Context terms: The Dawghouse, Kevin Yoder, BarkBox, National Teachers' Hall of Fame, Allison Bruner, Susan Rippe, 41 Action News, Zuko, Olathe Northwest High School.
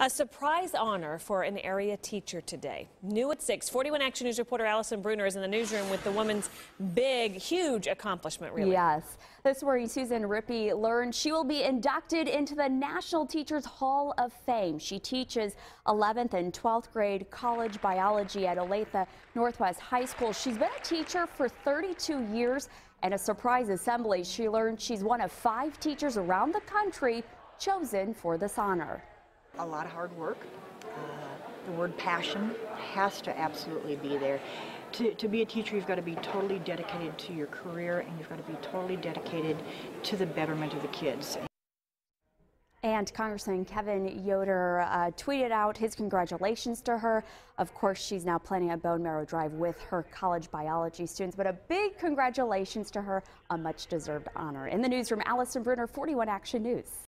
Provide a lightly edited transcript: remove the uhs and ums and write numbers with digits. A surprise honor for an area teacher today. New at 6, 41 Action News reporter Allison Bruner is in the newsroom with the woman's big, huge accomplishment, really. Yes. This morning, Susan Rippe learned she will be inducted into the National Teachers' Hall of Fame. She teaches 11th and 12th grade college biology at Olathe Northwest High School. She's been a teacher for 32 years, and a surprise assembly, she learned she's one of 5 teachers around the country chosen for this honor. A lot of hard work. The word passion has to absolutely be there. To be a teacher, you've got to be totally dedicated to your career, and you've got to be totally dedicated to the betterment of the kids. And Congressman Kevin Yoder tweeted out his congratulations to her. Of course, she's now planning a bone marrow drive with her college biology students, but a big congratulations to her, a much-deserved honor. In the newsroom, Allison Bruner, 41 Action News.